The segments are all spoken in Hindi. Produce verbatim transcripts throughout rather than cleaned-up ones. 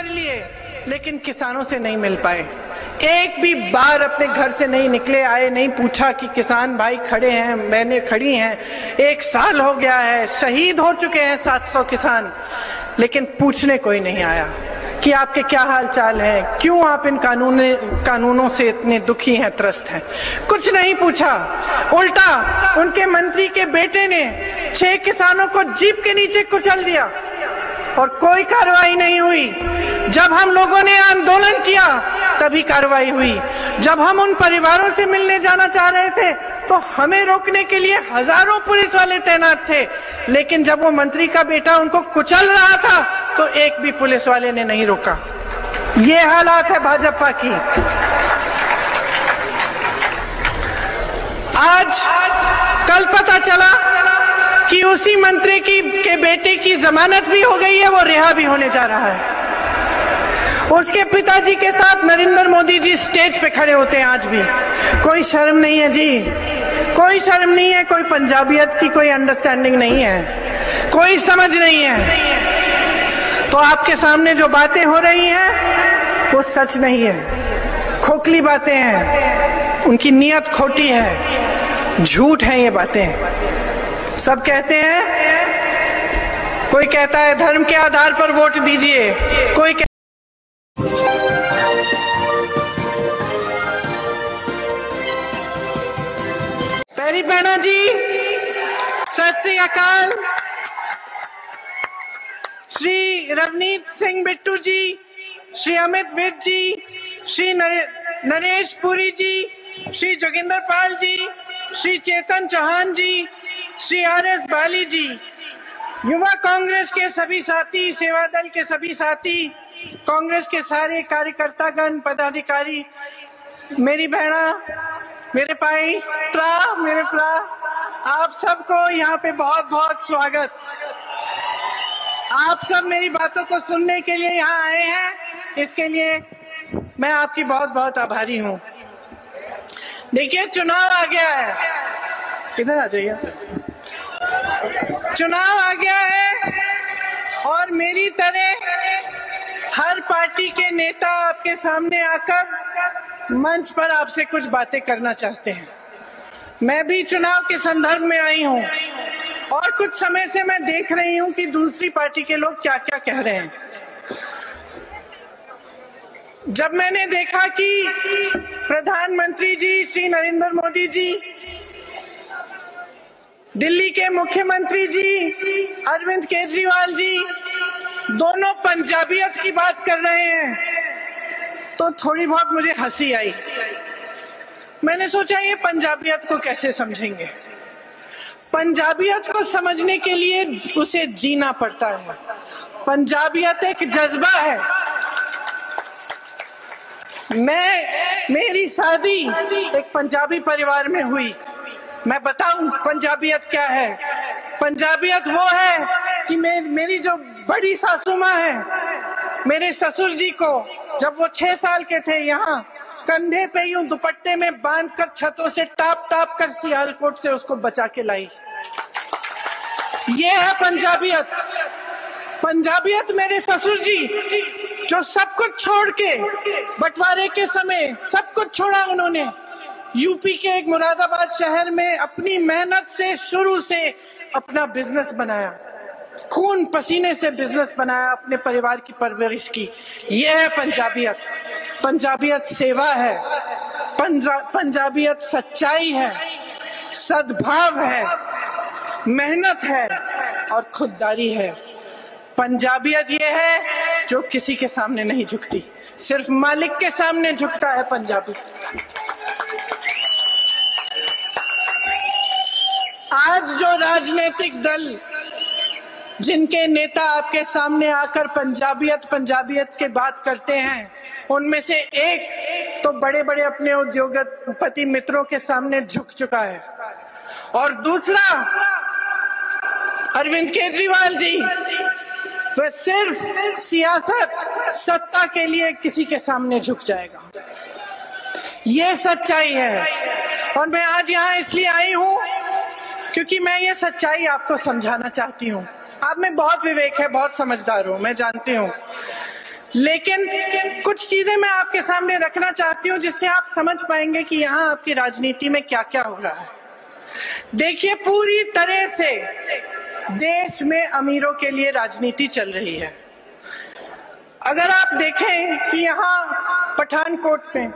कर लिए लेकिन किसानों से नहीं मिल पाए। एक भी बार अपने घर से नहीं निकले, आए, नहीं पूछा कि किसान भाई खड़े हैं, मैंने खड़ी हैं, एक साल हो गया है, शहीद हो चुके हैं सात सौ किसान, लेकिन पूछने कोई नहीं आया कि आपके क्या हाल चाल है, क्यों आप इन कानून कानूनों से इतने दुखी हैं, त्रस्त हैं। कुछ नहीं पूछा, उल्टा उनके मंत्री के बेटे ने छह किसानों को जीप के नीचे कुचल दिया और कोई कार्रवाई नहीं हुई। जब हम लोगों ने आंदोलन किया तभी कार्रवाई हुई। जब हम उन परिवारों से मिलने जाना चाह रहे थे तो हमें रोकने के लिए हजारों पुलिस वाले तैनात थे, लेकिन जब वो मंत्री का बेटा उनको कुचल रहा था तो एक भी पुलिस वाले ने नहीं रोका। ये हालात है भाजपा की। आज कल पता चला कि उसी मंत्री की के बेटे की जमानत भी हो गई है, वो रिहा भी होने जा रहा है। उसके पिताजी के साथ नरेंद्र मोदी जी स्टेज पे खड़े होते हैं आज भी। कोई शर्म नहीं है जी, कोई शर्म नहीं है, कोई पंजाबियत की कोई अंडरस्टैंडिंग नहीं है, कोई समझ नहीं है। तो आपके सामने जो बातें हो रही हैं वो सच नहीं है, खोखली बातें हैं, उनकी नीयत खोटी है, झूठ है ये बातें। सब कहते हैं, कोई कहता है धर्म के आधार पर वोट दीजिए, कोई कहता बहना जी सत श्री अकाल। श्री रवनीत सिंह बिट्टू जी, श्री अमित विज जी, श्री नरेश पुरी जी, श्री जोगिंदर पाल जी, श्री चेतन चौहान जी, श्री आर एस बाली जी, युवा कांग्रेस के सभी साथी, सेवा दल के सभी साथी, कांग्रेस के सारे कार्यकर्तागण, पदाधिकारी, मेरी बहना, मेरे भाई, प्रा, मेरे प्रा, आप सबको यहाँ पे बहुत बहुत स्वागत। आप सब मेरी बातों को सुनने के लिए यहाँ आए हैं, इसके लिए मैं आपकी बहुत बहुत आभारी हूँ। देखिए चुनाव आ गया है, इधर आ जाइए, चुनाव आ गया है और मेरी तरह हर पार्टी के नेता आपके सामने आकर मंच पर आपसे कुछ बातें करना चाहते हैं। मैं भी चुनाव के संदर्भ में आई हूँ और कुछ समय से मैं देख रही हूँ कि दूसरी पार्टी के लोग क्या क्या कह रहे हैं। जब मैंने देखा कि प्रधानमंत्री जी श्री नरेंद्र मोदी जी, दिल्ली के मुख्यमंत्री जी अरविंद केजरीवाल जी दोनों पंजाबियत की बात कर रहे हैं तो थोड़ी बहुत मुझे हंसी आई। मैंने सोचा ये पंजाबियत को कैसे समझेंगे। पंजाबियत को समझने के लिए उसे जीना पड़ता है। पंजाबियत एक जज्बा है। मैं मेरी शादी एक पंजाबी परिवार में हुई। मैं बताऊं पंजाबियत क्या है। पंजाबियत वो है कि मैं, मेरी जो बड़ी सासू माँ है, मेरे ससुर जी को जब वो छह साल के थे यहाँ कंधे पे यूं दुपट्टे में बांधकर छतों से टाप टाप कर सियालकोट से उसको बचा के लाई। ये है पंजाबियत। पंजाबियत मेरे ससुर जी जो सब कुछ छोड़ के, बंटवारे के समय सब कुछ छोड़ा उन्होंने, यूपी के एक मुरादाबाद शहर में अपनी मेहनत से शुरू से अपना बिजनेस बनाया, खून पसीने से बिजनेस बनाया, अपने परिवार की परवरिश की। यह है पंजाबियत। पंजाबियत सेवा है, पंजा, पंजाबियत सच्चाई है, सद्भाव है, मेहनत है और खुददारी है। पंजाबियत यह है जो किसी के सामने नहीं झुकती, सिर्फ मालिक के सामने झुकता है पंजाबी। आज जो राजनीतिक दल, जिनके नेता आपके सामने आकर पंजाबियत पंजाबियत के बात करते हैं, उनमें से एक तो बड़े बड़े अपने उद्योगपति मित्रों के सामने झुक चुका है और दूसरा अरविंद केजरीवाल जी वह सिर्फ सियासत, सत्ता के लिए किसी के सामने झुक जाएगा। ये सच्चाई है और मैं आज यहाँ इसलिए आई हूँ क्योंकि मैं ये सच्चाई आपको समझाना चाहती हूँ। आप में बहुत विवेक है, बहुत समझदार हूँ, मैं जानती हूँ। लेकिन कुछ चीजें मैं आपके सामने रखना चाहती हूं जिससे आप समझ पाएंगे कि यहाँ आपकी राजनीति में क्या क्या हो रहा है। देखिए, पूरी तरह से देश में अमीरों के लिए राजनीति चल रही है। अगर आप देखें कि यहाँ पठानकोट में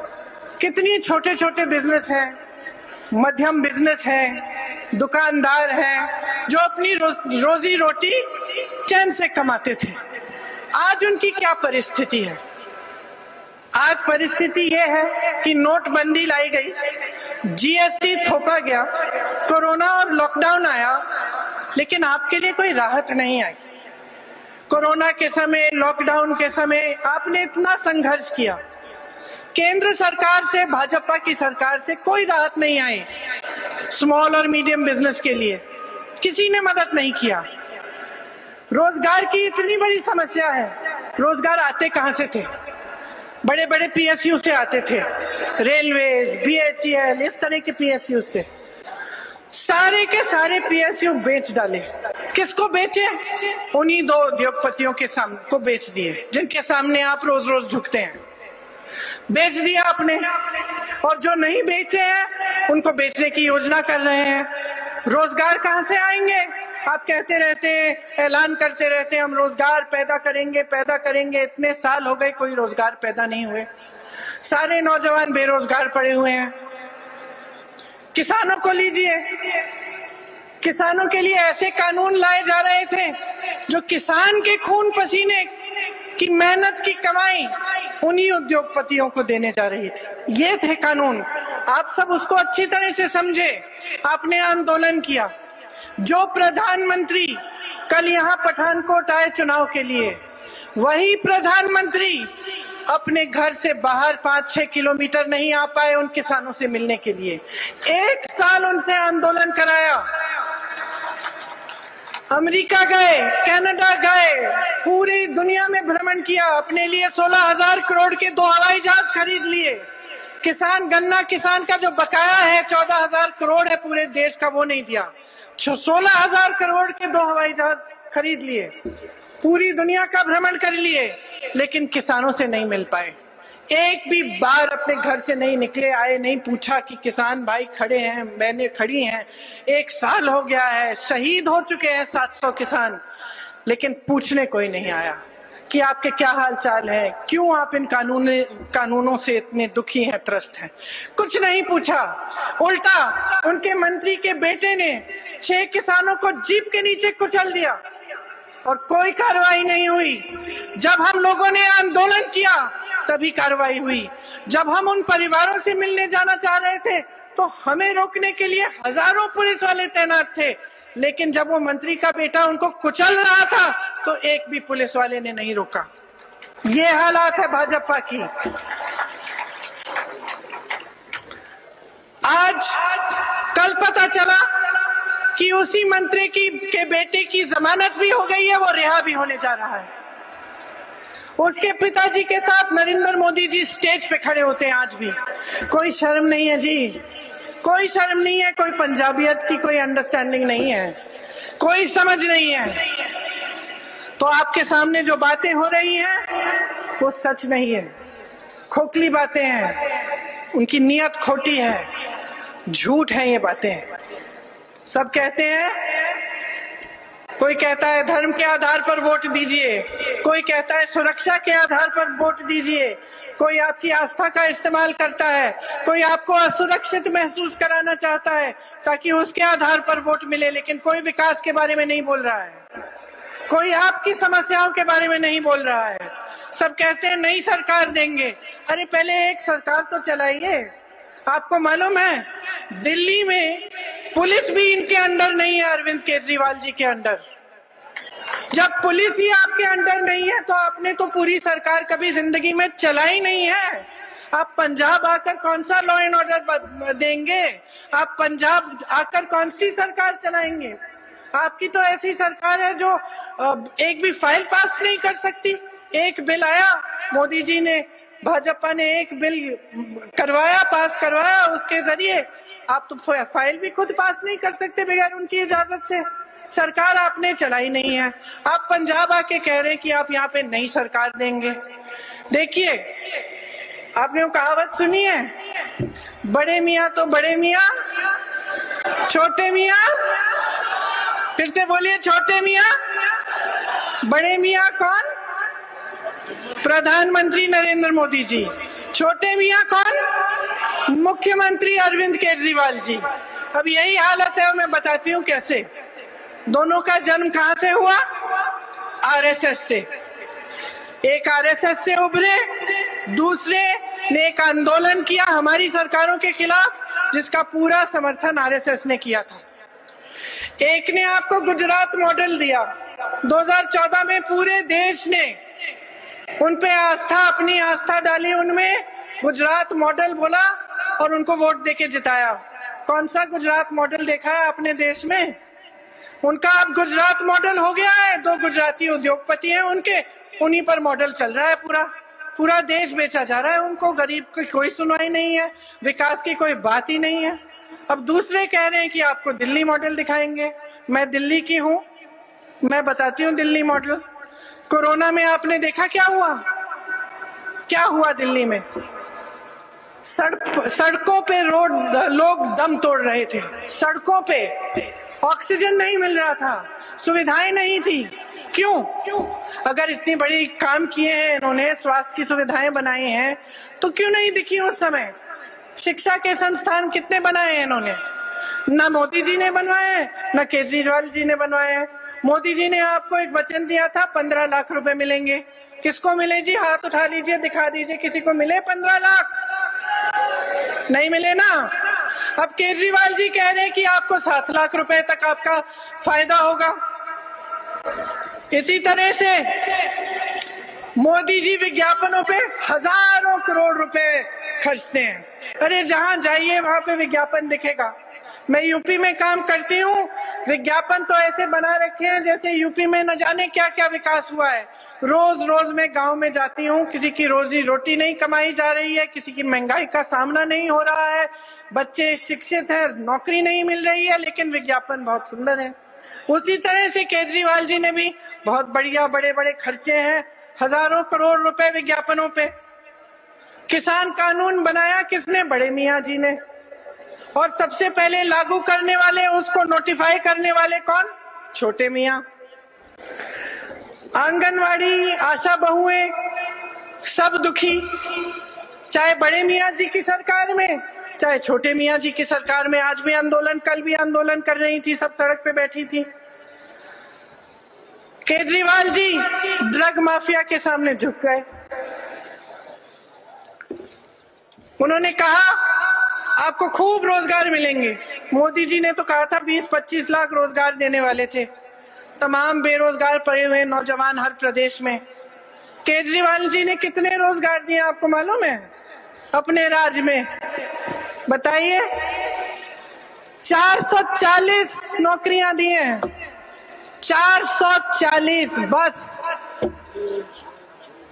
कितनी छोटे छोटे बिजनेस हैं, मध्यम बिजनेस हैं, दुकानदार हैं जो अपनी रोज, रोजी रोटी चैन से कमाते थे, आज उनकी क्या परिस्थिति है। आज परिस्थिति यह है कि नोटबंदी लाई गई, जीएसटी थोपा गया, कोरोना और लॉकडाउन आया, लेकिन आपके लिए कोई राहत नहीं आई। कोरोना के समय, लॉकडाउन के समय आपने इतना संघर्ष किया, केंद्र सरकार से, भाजपा की सरकार से कोई राहत नहीं आई। स्मॉल और मीडियम बिजनेस के लिए किसी ने मदद नहीं किया। रोजगार की इतनी बड़ी समस्या है, रोजगार आते कहां से थे? बड़े बड़े पीएसयू से आते थे, रेलवेज, बीएचईएल, इस तरह के पीएसयू से। सारे के सारे पीएसयू बेच डाले। किसको बेचे? उन्हीं दो उद्योगपतियों के सामने को बेच दिए जिनके सामने आप रोज रोज झुकते हैं। बेच दिया आपने, और जो नहीं बेचे हैं उनको बेचने की योजना कर रहे हैं। रोजगार कहां से आएंगे? आप कहते रहते हैं, ऐलान करते रहते हैं, हम रोजगार पैदा करेंगे पैदा करेंगे। इतने साल हो गए कोई रोजगार पैदा नहीं हुए, सारे नौजवान बेरोजगार पड़े हुए हैं। किसानों को लीजिए, किसानों के लिए ऐसे कानून लाए जा रहे थे जो किसान के खून पसीने की मेहनत की कमाई उन्हीं उद्योगपतियों को देने जा रही थी। ये थे कानून, आप सब उसको अच्छी तरह से समझे, आपने आंदोलन किया। जो प्रधानमंत्री कल यहाँ पठानकोट आए चुनाव के लिए, वही प्रधानमंत्री अपने घर से बाहर पाँच छः किलोमीटर नहीं आ पाए उन किसानों से मिलने के लिए। एक साल उनसे आंदोलन कराया, अमेरिका गए, कनाडा गए, पूरी दुनिया में भ्रमण किया, अपने लिए सोलह हजार करोड़ के दो हवाई जहाज खरीद लिए। किसान, गन्ना किसान का जो बकाया है चौदह हजार करोड़ है पूरे देश का, वो नहीं दिया। सोलह हजार करोड़ के दो हवाई जहाज खरीद लिए, पूरी दुनिया का भ्रमण कर लिए, लेकिन किसानों से नहीं मिल पाए। एक भी बार अपने घर से नहीं निकले, आए नहीं, पूछा कि किसान भाई खड़े हैं, मैंने खड़ी हैं, एक साल हो गया है, शहीद हो चुके हैं सात सौ किसान, लेकिन पूछने कोई नहीं आया कि आपके क्या हाल चाल है, क्यों आप इन कानून कानूनों से इतने दुखी हैं, त्रस्त हैं। कुछ नहीं पूछा, उल्टा उनके मंत्री के बेटे ने छह किसानों को जीप के नीचे कुचल दिया और कोई कार्रवाई नहीं हुई। जब हम लोगों ने आंदोलन किया तभी कार्रवाई हुई। जब हम उन परिवारों से मिलने जाना चाह रहे थे तो हमें रोकने के लिए हजारों पुलिस वाले तैनात थे, लेकिन जब वो मंत्री का बेटा उनको कुचल रहा था तो एक भी पुलिस वाले ने नहीं रोका। ये हालात है भाजपा की। आज कल पता चला कि उसी मंत्री की के बेटे की जमानत भी हो गई है, वो रिहा भी होने जा रहा है। उसके पिताजी के साथ नरेंद्र मोदी जी स्टेज पे खड़े होते हैं आज भी। कोई शर्म नहीं है जी, कोई शर्म नहीं है, कोई पंजाबियत की कोई अंडरस्टैंडिंग नहीं है, कोई समझ नहीं है। तो आपके सामने जो बातें हो रही हैं वो सच नहीं है, खोखली बातें हैं, उनकी नीयत खोटी है, झूठ है ये बातें। सब कहते हैं, कोई कहता है धर्म के आधार पर वोट दीजिए, कोई कहता है सुरक्षा के आधार पर वोट दीजिए, कोई आपकी आस्था का इस्तेमाल करता है, कोई आपको असुरक्षित महसूस कराना चाहता है ताकि उसके आधार पर वोट मिले, लेकिन कोई विकास के बारे में नहीं बोल रहा है, कोई आपकी समस्याओं के बारे में नहीं बोल रहा है। सब कहते हैं नई सरकार देंगे, अरे पहले एक सरकार तो चलाइए। आपको मालूम है दिल्ली में पुलिस भी इनके अंडर नहीं है, अरविंद केजरीवाल जी के अंडर। जब पुलिस ही आपके अंडर नहीं है तो आपने तो पूरी सरकार कभी जिंदगी में चलाई नहीं है। आप पंजाब आकर कौन सा लॉ एंड ऑर्डर देंगे? आप पंजाब आकर कौन सी सरकार चलाएंगे? आपकी तो ऐसी सरकार है जो एक भी फाइल पास नहीं कर सकती। एक बिल आया, मोदी जी ने, भाजपा ने एक बिल करवाया, पास करवाया, उसके जरिए आप तो फाइल भी खुद पास नहीं कर सकते बगैर उनकी इजाजत से। सरकार आपने चलाई नहीं है। आप पंजाब आके कह रहे हैं कि आप यहाँ पे नई सरकार देंगे। देखिए, आपने वो कहावत सुनी है, बड़े मियाँ तो बड़े मियाँ, छोटे मियाँ, फिर से बोलिए, छोटे मियाँ। बड़े मियाँ कौन? प्रधानमंत्री नरेंद्र मोदी जी। छोटे मियाँ कौन? मुख्यमंत्री अरविंद केजरीवाल जी। अब यही हालत है, मैं बताती हूँ कैसे। दोनों का जन्म कहाँ से हुआ? आरएसएस से। एक आरएसएस से उभरे, दूसरे ने एक आंदोलन किया हमारी सरकारों के खिलाफ, जिसका पूरा समर्थन आरएसएस ने किया था। एक ने आपको गुजरात मॉडल दिया, दो हज़ार चौदह में पूरे देश ने उन पे आस्था, अपनी आस्था डाली उनमें, गुजरात मॉडल बोला और उनको वोट देके जिताया। कौन सा गुजरात मॉडल देखा है आपने देश में? उनका अब गुजरात मॉडल हो गया है। दो गुजराती उद्योगपति हैं उनके, उन्हीं पर मॉडल चल रहा है। पूरा पूरा देश बेचा जा रहा है उनको। गरीब की कोई सुनवाई नहीं है, विकास की कोई बात ही नहीं है। अब दूसरे कह रहे हैं कि आपको दिल्ली मॉडल दिखाएंगे। मैं दिल्ली की हूँ, मैं बताती हूँ दिल्ली मॉडल। कोरोना में आपने देखा क्या हुआ? क्या हुआ दिल्ली में? सड़क सड़कों पे रोड लोग दम तोड़ रहे थे। सड़कों पे ऑक्सीजन नहीं मिल रहा था, सुविधाएं नहीं थी। क्यों? क्यों? अगर इतनी बड़ी काम किए हैं इन्होंने, स्वास्थ्य की सुविधाएं बनाई हैं, तो क्यों नहीं दिखी उस समय? शिक्षा के संस्थान कितने बनाए हैं इन्होंने? ना मोदी जी ने बनवाए, ना केजरीवाल जी ने बनवाए। मोदी जी ने आपको एक वचन दिया था, पंद्रह लाख रुपए मिलेंगे। किसको मिले जी? हाथ उठा लीजिए, दिखा दीजिए, किसी को मिले पंद्रह लाख? नहीं मिले ना। अब केजरीवाल जी कह रहे हैं कि आपको सात लाख रुपए तक आपका फायदा होगा। इसी तरह से मोदी जी विज्ञापनों पे हजारों करोड़ रुपए खर्चते हैं। अरे जहाँ जाइए वहां पे विज्ञापन दिखेगा। मैं यूपी में काम करती हूँ, विज्ञापन तो ऐसे बना रखे हैं जैसे यूपी में न जाने क्या क्या विकास हुआ है। रोज रोज मैं गांव में जाती हूँ, किसी की रोजी रोटी नहीं कमाई जा रही है, किसी की महंगाई का सामना नहीं हो रहा है, बच्चे शिक्षित हैं, नौकरी नहीं मिल रही है, लेकिन विज्ञापन बहुत सुंदर है। उसी तरह से केजरीवाल जी ने भी बहुत बढ़िया बड़े बड़े खर्चे हैं, हजारों करोड़ रुपए विज्ञापनों पे। किसान कानून बनाया किसने? बड़े मियाँ जी ने। और सबसे पहले लागू करने वाले, उसको नोटिफाई करने वाले कौन? छोटे मियाँ। आंगनवाड़ी, आशा बहुएं, सब दुखी, चाहे बड़े मियाँ जी की सरकार में चाहे छोटे मियाँ जी की सरकार में। आज भी आंदोलन, कल भी आंदोलन कर रही थी, सब सड़क पे बैठी थी। केजरीवाल जी ड्रग माफिया के सामने झुक गए। उन्होंने कहा आपको खूब रोजगार मिलेंगे। मोदी जी ने तो कहा था बीस पच्चीस लाख रोजगार देने वाले थे। तमाम बेरोजगार पड़े हुए नौजवान हर प्रदेश में। केजरीवाल जी ने कितने रोजगार दिए आपको मालूम है अपने राज्य में? बताइए, चार सौ चालीस नौकरियां दी हैं, चार सौ चालीस। बस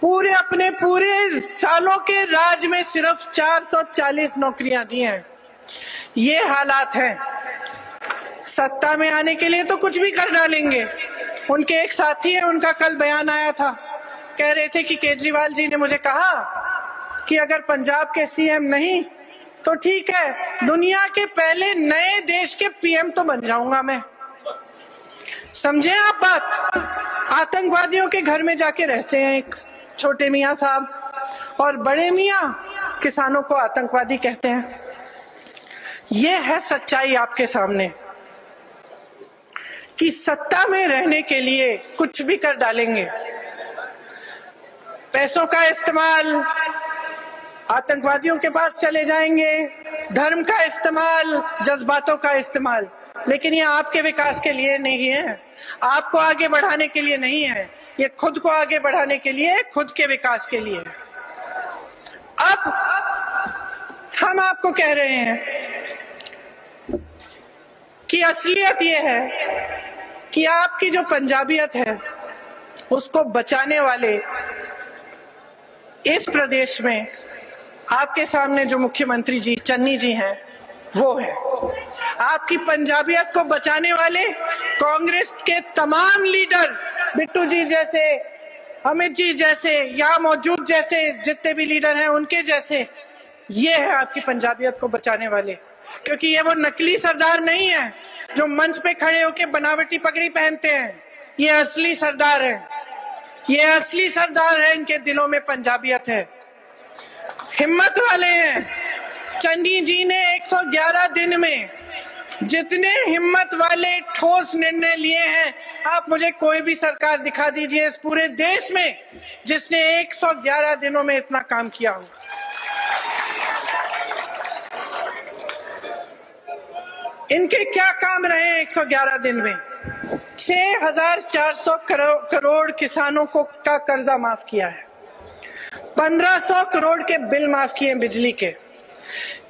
पूरे अपने पूरे सालों के राज में सिर्फ चार सौ चालीस नौकरियां दी हैं। ये हालात हैं। सत्ता में आने के लिए तो कुछ भी कर डालेंगे। उनके एक साथी है, उनका कल बयान आया था, कह रहे थे कि केजरीवाल जी ने मुझे कहा कि अगर पंजाब के सीएम नहीं तो ठीक है, दुनिया के पहले नए देश के पीएम तो बन जाऊंगा मैं। समझे आप बात? आतंकवादियों के घर में जाके रहते हैं एक छोटे मियाँ साहब, और बड़े मियाँ किसानों को आतंकवादी कहते हैं। ये है सच्चाई आपके सामने कि सत्ता में रहने के लिए कुछ भी कर डालेंगे। पैसों का इस्तेमाल, आतंकवादियों के पास चले जाएंगे, धर्म का इस्तेमाल, जज्बातों का इस्तेमाल, लेकिन ये आपके विकास के लिए नहीं है, आपको आगे बढ़ाने के लिए नहीं है, ये खुद को आगे बढ़ाने के लिए, खुद के विकास के लिए। अब हम आपको कह रहे हैं कि असलियत ये है कि आपकी जो पंजाबियत है उसको बचाने वाले इस प्रदेश में आपके सामने जो मुख्यमंत्री जी चन्नी जी हैं वो है। आपकी पंजाबियत को बचाने वाले कांग्रेस के तमाम लीडर, बिट्टू जी जैसे, अमित जी जैसे, यहाँ मौजूद जैसे जितने भी लीडर हैं उनके जैसे, ये है आपकी पंजाबियत को बचाने वाले। क्योंकि ये वो नकली सरदार नहीं है जो मंच पे खड़े होके बनावटी पगड़ी पहनते हैं, ये असली सरदार है, ये असली सरदार है। इनके दिलों में पंजाबियत है, हिम्मत वाले हैं। चन्नी जी ने एक सौ ग्यारह दिन में जितने हिम्मत वाले ठोस निर्णय लिए हैं, आप मुझे कोई भी सरकार दिखा दीजिए इस पूरे देश में जिसने एक सौ ग्यारह दिनों में इतना काम किया हो। इनके क्या काम रहे एक सौ ग्यारह दिन में? छह हजार चार सौ करो, करोड़ किसानों को का कर्जा माफ किया है, पंद्रह सौ करोड़ के बिल माफ किए बिजली के,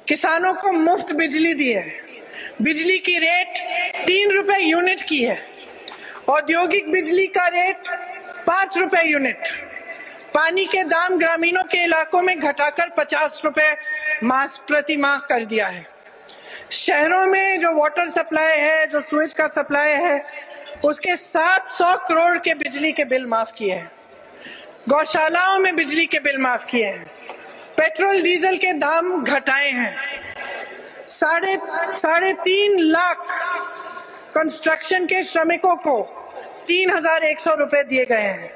किसानों को मुफ्त बिजली दी है, बिजली की रेट तीन रुपए यूनिट की है, औद्योगिक बिजली का रेट पांच रुपए यूनिट, पानी के दाम ग्रामीणों के इलाकों में घटाकर पचास रुपए मास प्रति माह कर दिया है, शहरों में जो वाटर सप्लाई है, जो स्विच का सप्लाई है, उसके सात सौ करोड़ के बिजली के बिल माफ किए हैं, गौशालाओं में बिजली के बिल माफ किए हैं, पेट्रोल डीजल के दाम घटाए हैं, साढ़े साढ़े तीन लाख कंस्ट्रक्शन के श्रमिकों को तीन हजार एक सौ रुपए दिए गए हैं,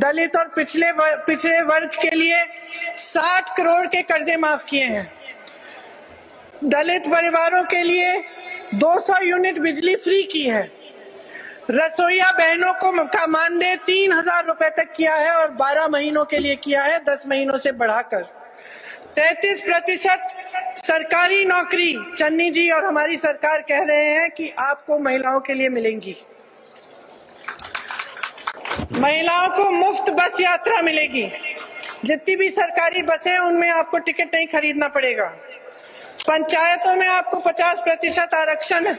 दलित और पिछले वर्ग, पिछड़े वर्ग के लिए साठ करोड़ के कर्जे माफ किए हैं, दलित परिवारों के लिए दो सौ यूनिट बिजली फ्री की है, रसोईया बहनों को का मानदेय तीन हजार रुपए तक किया है और बारह महीनों के लिए किया है, दस महीनों से बढ़ाकर, तैतीस प्रतिशत सरकारी नौकरी चन्नी जी और हमारी सरकार कह रहे हैं कि आपको महिलाओं के लिए मिलेंगी, महिलाओं को मुफ्त बस यात्रा मिलेगी, जितनी भी सरकारी बसें उनमें आपको टिकट नहीं खरीदना पड़ेगा, पंचायतों में आपको पचास प्रतिशत आरक्षण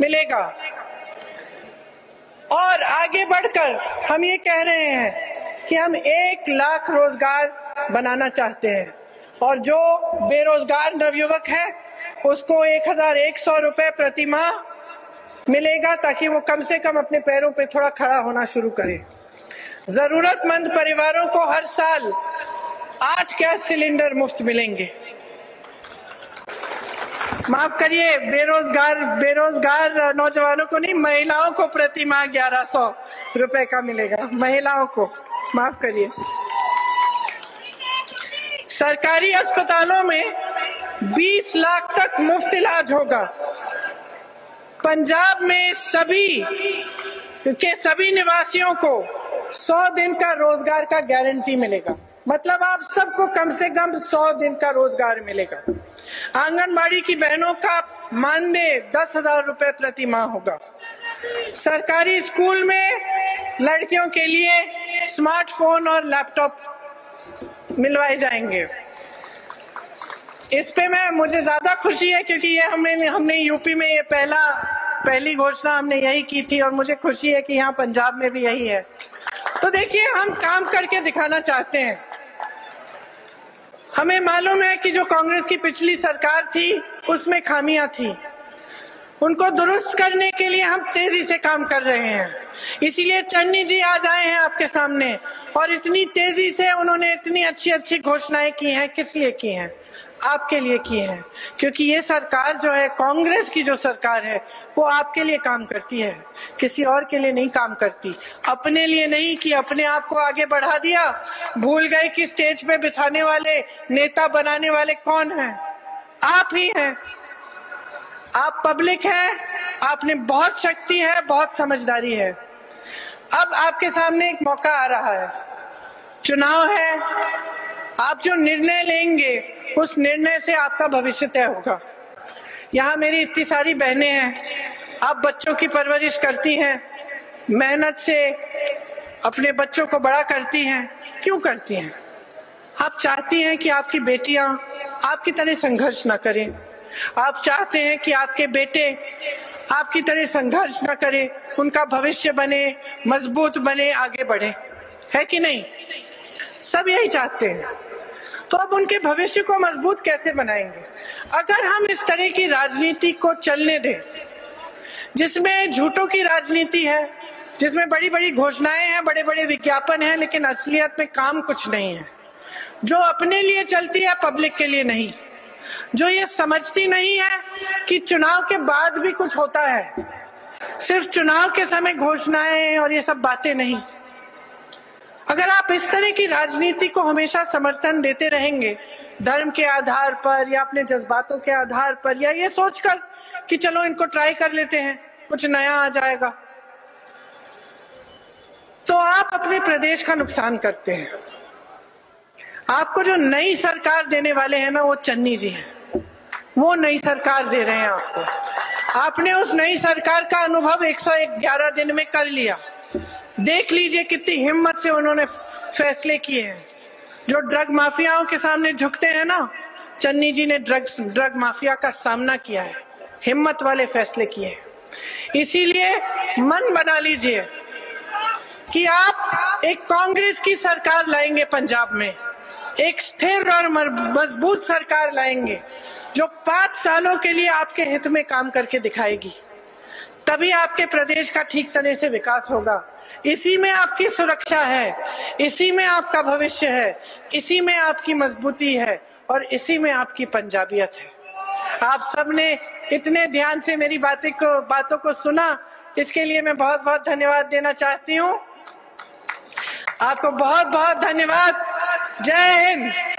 मिलेगा। और आगे बढ़कर हम ये कह रहे हैं कि हम एक लाख रोजगार बनाना चाहते हैं और जो बेरोजगार नवयुवक है उसको एक हजार एक सौ रुपए प्रति माह मिलेगा ताकि वो कम से कम अपने पैरों पे थोड़ा खड़ा होना शुरू करे। जरूरतमंद परिवारों को हर साल आठ गैस सिलेंडर मुफ्त मिलेंगे। माफ करिए, बेरोजगार बेरोजगार नौजवानों को नहीं, महिलाओं को प्रति माह ग्यारह सौ रुपए का मिलेगा, महिलाओं को माफ करिए। सरकारी अस्पतालों में बीस लाख तक मुफ्त इलाज होगा। पंजाब में सभी के सभी निवासियों को सौ दिन का रोजगार का गारंटी मिलेगा, मतलब आप सबको कम से कम सौ दिन का रोजगार मिलेगा। आंगनबाड़ी की बहनों का मानदेय दस हजार रुपए प्रति माह होगा। सरकारी स्कूल में लड़कियों के लिए स्मार्टफोन और लैपटॉप मिलवाए जाएंगे। इस पे मैं मुझे ज्यादा खुशी है क्योंकि ये हमने हमने यूपी में ये पहला पहली घोषणा हमने यही की थी और मुझे खुशी है कि यहाँ पंजाब में भी यही है। तो देखिए, हम काम करके दिखाना चाहते हैं। हमें मालूम है कि जो कांग्रेस की पिछली सरकार थी उसमें खामियां थी, उनको दुरुस्त करने के लिए हम तेजी से काम कर रहे हैं। इसीलिए चन्नी जी आज आए हैं आपके सामने और इतनी तेजी से उन्होंने इतनी अच्छी अच्छी घोषणाएं की हैं। किस लिए की हैं? आपके लिए की हैं, क्योंकि ये सरकार जो है, कांग्रेस की जो सरकार है, वो आपके लिए काम करती है, किसी और के लिए नहीं काम करती। अपने लिए नहीं कि अपने आप को आगे बढ़ा दिया, भूल गए कि स्टेज पे बिठाने वाले, नेता बनाने वाले कौन हैं। आप ही हैं, आप पब्लिक हैं, आप में बहुत शक्ति है, बहुत समझदारी है। अब आपके सामने एक मौका आ रहा है, चुनाव है, आप जो निर्णय लेंगे उस निर्णय से आपका भविष्य तय होगा। यहाँ मेरी इतनी सारी बहनें हैं, आप बच्चों की परवरिश करती हैं, मेहनत से अपने बच्चों को बड़ा करती हैं। क्यों करती हैं? आप चाहती हैं कि आपकी बेटियाँ आपकी तरह संघर्ष ना करें, आप चाहते हैं कि आपके बेटे आपकी तरह संघर्ष ना करें, उनका भविष्य बने, मजबूत बने, आगे बढ़े, है कि नहीं? सब यही चाहते हैं। तो अब उनके भविष्य को मजबूत कैसे बनाएंगे? अगर हम इस तरह की राजनीति को चलने दें जिसमें झूठों की राजनीति है, जिसमें बड़ी बड़ी घोषणाएं हैं, बड़े बड़े विज्ञापन हैं, लेकिन असलियत में काम कुछ नहीं है। जो अपने लिए चलती है पब्लिक के लिए नहीं, जो ये समझती नहीं है कि चुनाव के बाद भी कुछ होता है, सिर्फ चुनाव के समय घोषणाएं और ये सब बातें नहीं। अगर आप इस तरह की राजनीति को हमेशा समर्थन देते रहेंगे धर्म के आधार पर या अपने जज्बातों के आधार पर या ये सोचकर कि चलो इनको ट्राई कर लेते हैं, कुछ नया आ जाएगा, तो आप अपने प्रदेश का नुकसान करते हैं। आपको जो नई सरकार देने वाले हैं ना, वो चन्नी जी हैं, वो नई सरकार दे रहे हैं आपको। आपने उस नई सरकार का अनुभव एक सौ ग्यारह दिन में कर लिया। देख लीजिए कितनी हिम्मत से उन्होंने फैसले किए हैं। जो ड्रग माफियाओं के सामने झुकते हैं ना, चन्नी जी ने ड्रग्स ड्रग माफिया का सामना किया है, हिम्मत वाले फैसले किए हैं। इसीलिए मन बना लीजिए कि आप एक कांग्रेस की सरकार लाएंगे पंजाब में, एक स्थिर और मजबूत सरकार लाएंगे जो पांच सालों के लिए आपके हित में काम करके दिखाएगी। तभी आपके प्रदेश का ठीक तरह से विकास होगा। इसी में आपकी सुरक्षा है, इसी में आपका भविष्य है, इसी में आपकी मजबूती है और इसी में आपकी पंजाबियत है। आप सबने इतने ध्यान से मेरी बातें को बातों को सुना, इसके लिए मैं बहुत बहुत धन्यवाद देना चाहती हूँ। आपको बहुत बहुत धन्यवाद। जय हिंद।